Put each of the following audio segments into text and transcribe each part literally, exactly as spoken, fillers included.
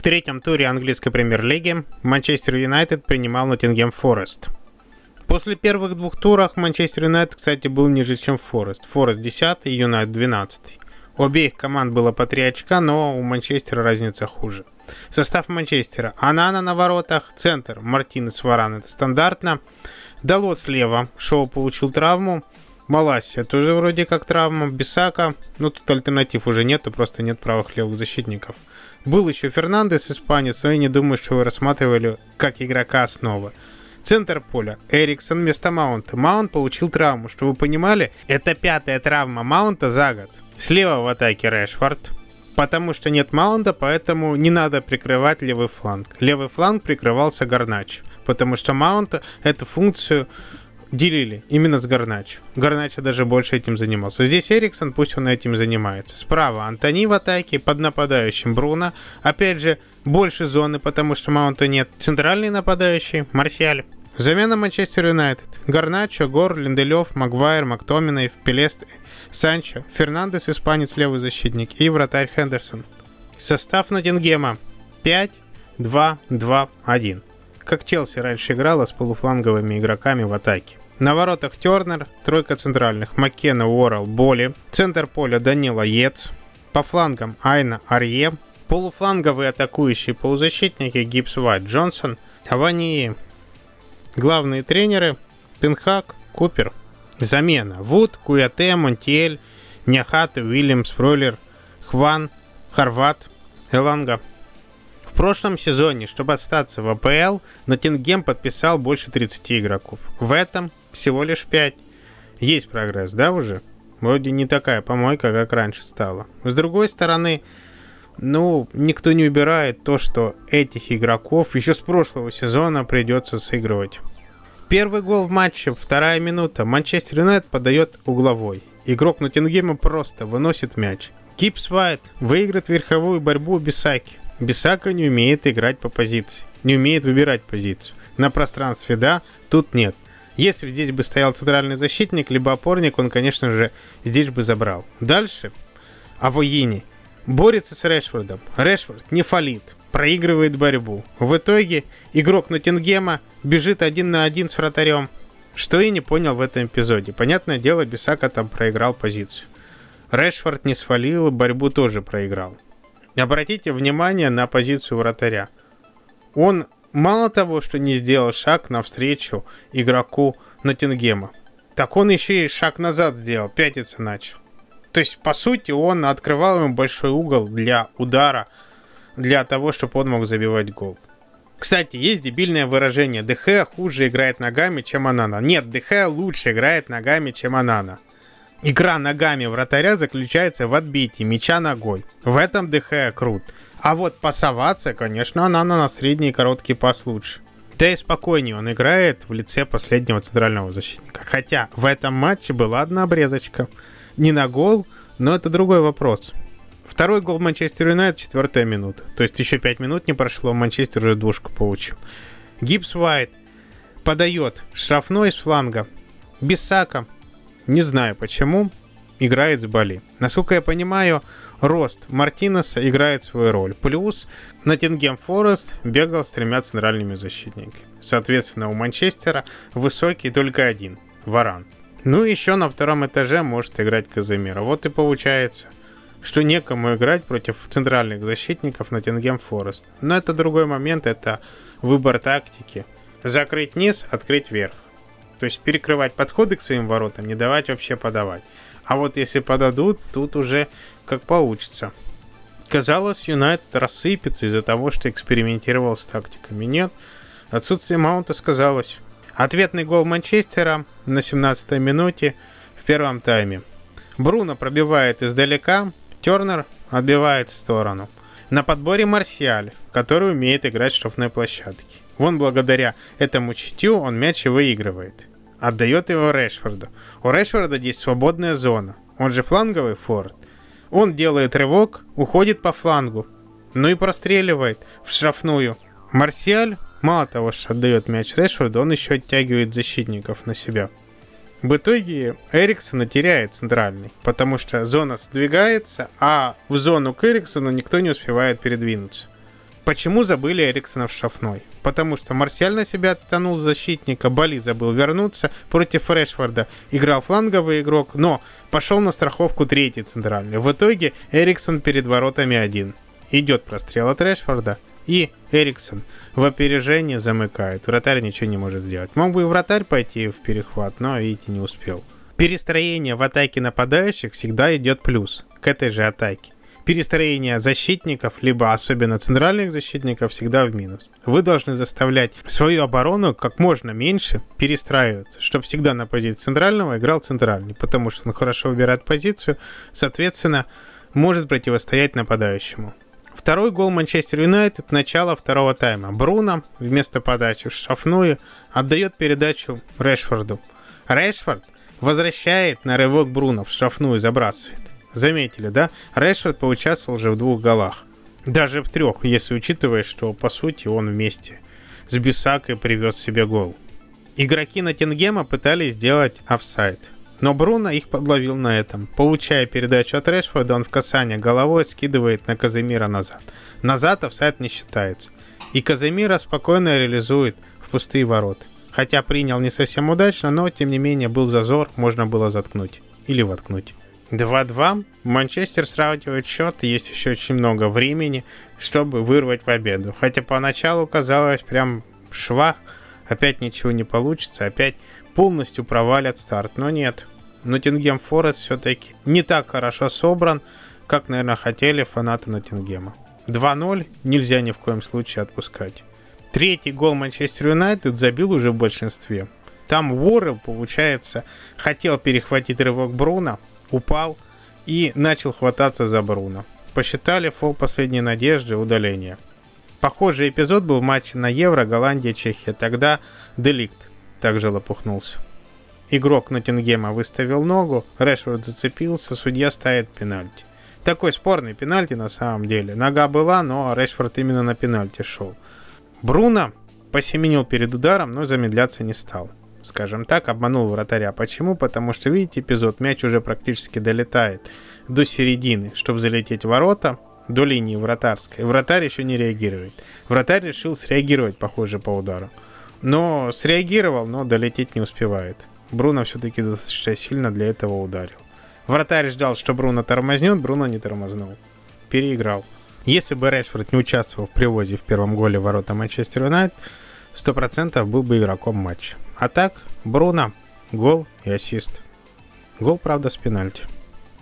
В третьем туре английской премьер-лиги Манчестер Юнайтед принимал Ноттингем Форест. После первых двух туров Манчестер Юнайтед, кстати, был ниже, чем Форест. Форест десятый, Юнайтед двенадцатый. У обеих команд было по три очка, но у Манчестера разница хуже. Состав Манчестера: Онана на воротах, центр Мартинес, Варан, это стандартно. Далот слева, Шоу получил травму. Маласия тоже вроде как травма, Бисака, но тут альтернатив уже нету, просто нет правых левых защитников. Был еще Фернандес, испанец, но я не думаю, что вы рассматривали как игрока основы. Центр поля: Эриксен вместо Маунта. Маунт получил травму, что вы понимали, это пятая травма Маунта за год. Слева в атаке Рэшфорд, потому что нет Маунта, поэтому не надо прикрывать левый фланг. Левый фланг прикрывался Гарначо, потому что Маунта эту функцию делили именно с Гарначо. Гарначо даже больше этим занимался. Здесь Эриксен, пусть он этим занимается. Справа Антони в атаке, под нападающим Бруно. Опять же, больше зоны, потому что Маунта нет. Центральный нападающий Марсиаль. Замена Манчестер Юнайтед: Гарначо, Гор, Линделев, Магуайр, МакТоминай, Пелестри, Санчо, Фернандес, испанец, левый защитник, и вратарь Хендерсон. Состав Ноттингема: пять-два-два-один. Как Челси раньше играла с полуфланговыми игроками в атаке. На воротах Тернер, тройка центральных: Маккена, Ворролл, Боли. Центр поля: Данила Ец. По флангам: Айна, Арье. Полуфланговые атакующие полузащитники: Гибс-Уайт, Джонсон, Авании. Главные тренеры: Тенхак, Купер. Замена: Вуд, Куяте, Монтиэль, Няхат, Уильямс, Фройлер, Хван, Хорват, Эланга. В прошлом сезоне, чтобы остаться в а пэ эл, Ноттингем подписал больше тридцати игроков. В этом всего лишь пять. Есть прогресс, да, уже? Вроде не такая помойка, как раньше стала. С другой стороны, ну, никто не убирает то, что этих игроков еще с прошлого сезона придется сыгрывать. Первый гол в матче, вторая минута. Манчестер Юнайтед подает угловой. Игрок Ноттингема просто выносит мяч. Гибс-Уайт выиграет верховую борьбу у Бисаки. Бисака не умеет играть по позиции, не умеет выбирать позицию. На пространстве да, тут нет. Если бы здесь бы стоял центральный защитник, либо опорник, он, конечно же, здесь бы забрал. Дальше Авании борется с Рэшфордом. Рэшфорд не фалит, проигрывает борьбу. В итоге игрок Ноттингема бежит один на один с вратарем. Что я не понял в этом эпизоде. Понятное дело, Бисака там проиграл позицию. Рэшфорд не свалил и борьбу тоже проиграл. Обратите внимание на позицию вратаря. Он мало того, что не сделал шаг навстречу игроку Ноттингема, так он еще и шаг назад сделал, пятиться начал. То есть, по сути, он открывал ему большой угол для удара, для того, чтобы он мог забивать гол. Кстати, есть дебильное выражение: Дехеа хуже играет ногами, чем Онана. Нет, Дехеа лучше играет ногами, чем Онана. Игра ногами вратаря заключается в отбитии мяча ногой. В этом Дехеа крут. А вот пасоваться, конечно, она на средний и короткий пас лучше. Да и спокойнее он играет в лице последнего центрального защитника. Хотя в этом матче была одна обрезочка. Не на гол, но это другой вопрос. Второй гол Манчестер Юнайтед, четвертая минута. То есть еще пять минут не прошло, Манчестер уже двушку получил. Гибс-Уайт подает штрафной с фланга. Бисака, не знаю почему, играет с Боли. Насколько я понимаю, рост Мартинеса играет свою роль. Плюс Ноттингем Форест бегал с тремя центральными защитниками. Соответственно, у Манчестера высокий только один – Варан. Ну и еще на втором этаже может играть Казимира. Вот и получается, что некому играть против центральных защитников Ноттингем Форест. Но это другой момент, это выбор тактики. Закрыть низ, открыть верх. То есть перекрывать подходы к своим воротам, не давать вообще подавать. А вот если подадут, тут уже как получится. Казалось, Юнайтед рассыпется из-за того, что экспериментировал с тактиками. Нет, отсутствие Маунта сказалось. Ответный гол Манчестера на семнадцатой минуте в первом тайме. Бруно пробивает издалека, Тернер отбивает в сторону. На подборе Марсиаль, который умеет играть в штрафной площадке. Вон благодаря этому чутью он мяч и выигрывает. Отдает его Рэшфорду. У Рэшфорда здесь свободная зона. Он же фланговый форвард. Он делает рывок, уходит по флангу. Ну и простреливает в штрафную. Марсиаль мало того, что отдает мяч Рэшфорду, он еще оттягивает защитников на себя. В итоге Эриксена теряет центральный, потому что зона сдвигается, а в зону к Эриксену никто не успевает передвинуться. Почему забыли Эриксена в штрафной? Потому что Марсиаль на себя оттянул защитника, Боли забыл вернуться, против Рэшфорда играл фланговый игрок, но пошел на страховку третий центральный. В итоге Эриксен перед воротами один. Идет прострел от Рэшфорда, и Эриксен в опережении замыкает. Вратарь ничего не может сделать. Мог бы и вратарь пойти в перехват, но, видите, не успел. Перестроение в атаке нападающих всегда идет плюс к этой же атаке. Перестроение защитников, либо особенно центральных защитников, всегда в минус. Вы должны заставлять свою оборону как можно меньше перестраиваться, чтобы всегда на позиции центрального играл центральный, потому что он хорошо выбирает позицию, соответственно, может противостоять нападающему. Второй гол Манчестер Юнайтед, начало второго тайма. Бруно вместо подачи в штрафную отдает передачу Рэшфорду. Рэшфорд возвращает на рывок Бруно в штрафную и забрасывает. Заметили, да? Рэшфорд поучаствовал уже в двух голах. Даже в трех, если учитывая, что по сути он вместе с Бисакой привез себе гол. Игроки Ноттингема пытались сделать офсайд, но Бруно их подловил на этом. Получая передачу от Рэшфорда, он в касание головой скидывает на Казимира назад. Назад офсайд не считается. И Казимира спокойно реализует в пустые ворота. Хотя принял не совсем удачно, но тем не менее был зазор, можно было заткнуть или воткнуть. два-два. Манчестер сравнивает счет, есть еще очень много времени, чтобы вырвать победу. Хотя поначалу казалось прям швах, опять ничего не получится, опять полностью провалят старт. Но нет, Ноттингем Форест все-таки не так хорошо собран, как, наверное, хотели фанаты Ноттингема. два-ноль нельзя ни в коем случае отпускать. Третий гол Манчестер Юнайтед забил уже в большинстве. Там Ворролл, получается, хотел перехватить рывок Бруно, упал и начал хвататься за Бруно. Посчитали фол последней надежды, удаление. Похожий эпизод был в матче на Евро, Голландия, Чехия. Тогда Деликт также лопухнулся. Игрок Ноттингема выставил ногу, Рэшфорд зацепился, судья ставит пенальти. Такой спорный пенальти на самом деле. Нога была, но Рэшфорд именно на пенальти шел. Бруно посеменил перед ударом, но замедляться не стал. Скажем так, обманул вратаря. Почему? Потому что, видите, эпизод, мяч уже практически долетает до середины, чтобы залететь в ворота, до линии вратарской. Вратарь еще не реагирует. Вратарь решил среагировать, похоже, по удару. Но среагировал, но долететь не успевает. Бруно все-таки достаточно сильно для этого ударил. Вратарь ждал, что Бруно тормознет, Бруно не тормознул. Переиграл. Если бы Рэшфорд не участвовал в привозе в первом голе ворота Манчестер Юнайтед, сто процентов был бы игроком матча. А так, Бруно, гол и ассист. Гол, правда, с пенальти.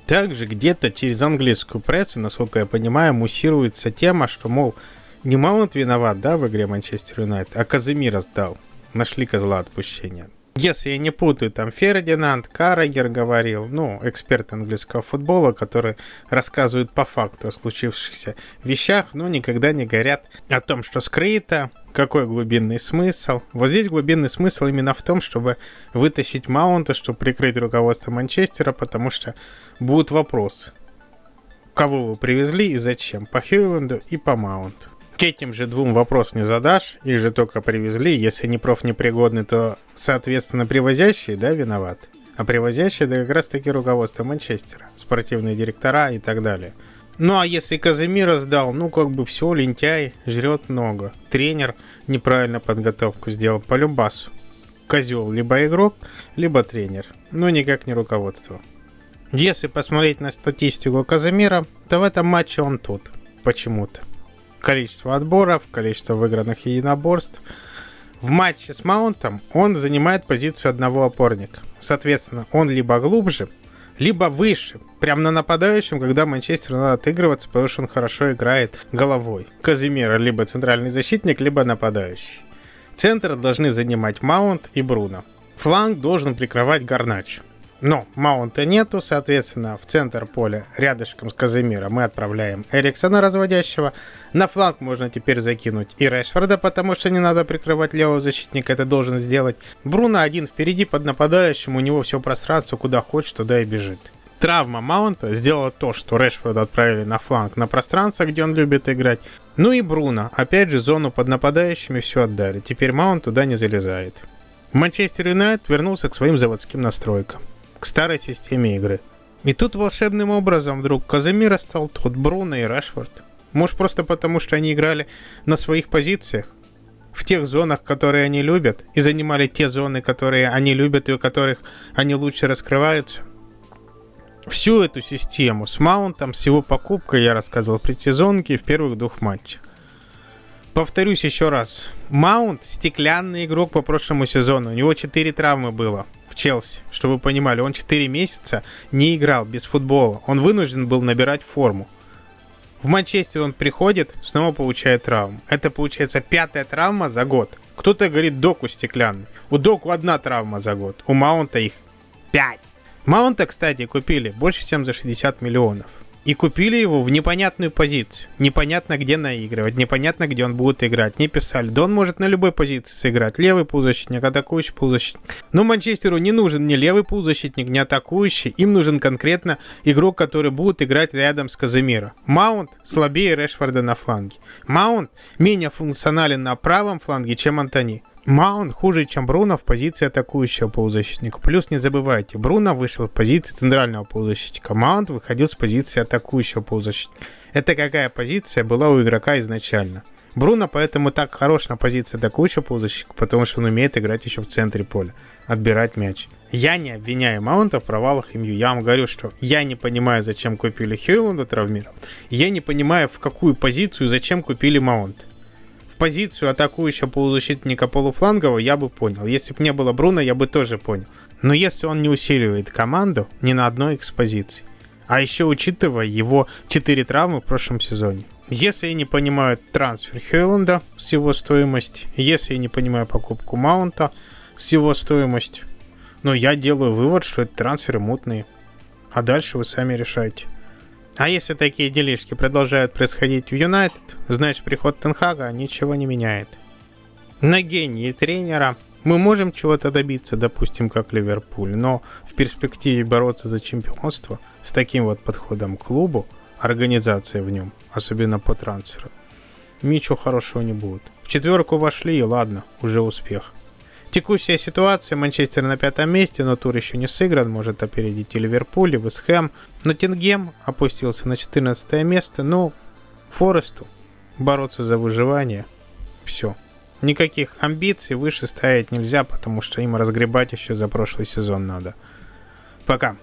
Также где-то через английскую прессу, насколько я понимаю, муссируется тема, что, мол, не Маунт виноват, да, в игре Манчестер Юнайтед, а Казимира сдал. Нашли козла отпущения. Если я не путаю, там Фердинанд, Каррагер говорил, ну, эксперт английского футбола, который рассказывает по факту о случившихся вещах, но никогда не говорят о том, что скрыто, какой глубинный смысл. Вот здесь глубинный смысл именно в том, чтобы вытащить Маунта, чтобы прикрыть руководство Манчестера, потому что будут вопросы, кого вы привезли и зачем, по Хилленду и по Маунту. К этим же двум вопрос не задашь, их же только привезли. Если не профнепригодны, то, соответственно, привозящие, да, виноваты. А привозящие, да, как раз-таки руководство Манчестера, спортивные директора и так далее. Ну а если Казимира сдал, ну как бы все, лентяй, жрет много. Тренер неправильно подготовку сделал по любасу. Козел либо игрок, либо тренер, но никак не руководство. Если посмотреть на статистику Казимира, то в этом матче он тут, почему-то. Количество отборов, количество выигранных единоборств. В матче с Маунтом он занимает позицию одного опорника. Соответственно, он либо глубже, либо выше. Прямо на нападающем, когда Манчестеру надо отыгрываться, потому что он хорошо играет головой. Казимира либо центральный защитник, либо нападающий. Центр должны занимать Маунт и Бруно. Фланг должен прикрывать Гарначо. Но Маунта нету, соответственно, в центр поля рядышком с Казимира мы отправляем Эриксена разводящего. На фланг можно теперь закинуть и Рэшфорда, потому что не надо прикрывать левого защитника, это должен сделать Бруно один впереди под нападающим, у него все пространство, куда хочет, туда и бежит. Травма Маунта сделала то, что Рэшфорда отправили на фланг, на пространство, где он любит играть. Ну и Бруно, опять же, зону под нападающими все отдали, теперь Маунт туда не залезает. Манчестер Юнайтед вернулся к своим заводским настройкам, к старой системе игры. И тут волшебным образом вдруг Казимира стал, тут Бруно и Рэшфорд. Может, просто потому, что они играли на своих позициях, в тех зонах, которые они любят, и занимали те зоны, которые они любят и у которых они лучше раскрываются. Всю эту систему с Маунтом, с его покупкой, я рассказывал в предсезонке и в первых двух матчах. Повторюсь еще раз. Маунт — стеклянный игрок по прошлому сезону. У него четыре травмы было в Челси, чтобы вы понимали. Он четыре месяца не играл без футбола. Он вынужден был набирать форму. В Манчестер он приходит, снова получает травму. Это получается пятая травма за год. Кто-то говорит, Доку стеклянный. У Доку одна травма за год. У Маунта их пять. Маунта, кстати, купили больше, чем за шестьдесят миллионов. И купили его в непонятную позицию. Непонятно, где наигрывать, непонятно, где он будет играть. Не писали. Да он может на любой позиции сыграть. Левый полузащитник, атакующий полузащитник. Но Манчестеру не нужен ни левый полузащитник, ни атакующий. Им нужен конкретно игрок, который будет играть рядом с Казимира. Маунт слабее Рэшфорда на фланге. Маунт менее функционален на правом фланге, чем Антони. Маунт хуже, чем Бруно в позиции атакующего полузащитника. Плюс не забывайте, Бруно вышел в позиции центрального полузащитника. Маунт выходил с позиции атакующего полузащитника. Это какая позиция была у игрока изначально. Бруно поэтому так хорош на позиции атакующего полузащитника, потому что он умеет играть еще в центре поля, отбирать мяч. Я не обвиняю Маунта в провалах эм ю. Я вам говорю, что я не понимаю, зачем купили Хюйланда травмирован. Я не понимаю, в какую позицию, зачем купили Маунт. Позицию атакующего полузащитника полуфлангового я бы понял. Если бы не было Бруно, я бы тоже понял. Но если он не усиливает команду ни на одной экспозиции, а еще учитывая его четыре травмы в прошлом сезоне. Если я не понимаю трансфер Хюйланда с его стоимостью, если я не понимаю покупку Маунта с его стоимостью, но я делаю вывод, что это трансферы мутные. А дальше вы сами решаете. А если такие делишки продолжают происходить в Юнайтед, значит, приход Тен Хага ничего не меняет. На гении тренера мы можем чего-то добиться, допустим, как Ливерпуль, но в перспективе бороться за чемпионство с таким вот подходом к клубу, организации в нем, особенно по трансферу, ничего хорошего не будет. В четверку вошли, и ладно, уже успех. Текущая ситуация, Манчестер на пятом месте, но тур еще не сыгран, может опередить и Ливерпуль, и Вест Хэм. Ноттингем опустился на четырнадцатое место, но Форесту бороться за выживание, все. Никаких амбиций выше ставить нельзя, потому что им разгребать еще за прошлый сезон надо. Пока.